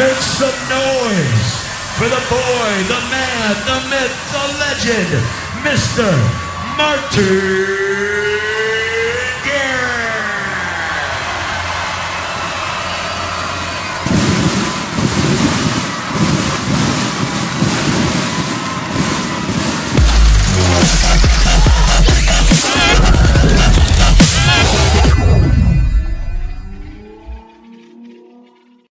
Make some noise for the boy, the man, the myth, the legend, Mr. Martin.